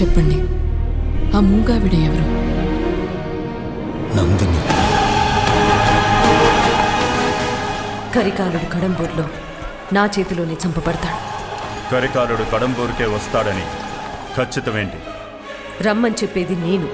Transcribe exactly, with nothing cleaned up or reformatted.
చెప్పండి, ఆ మూగావిడ ఎవరు? నందిని. కరికాలుడు కడంబూర్లో నా చేతిలోనే చంపబడతాడు. కరికాలుడు కడంబూరుకే వస్తాడని ఖచ్చితమేంటి? రమ్మని చెప్పేది నేను.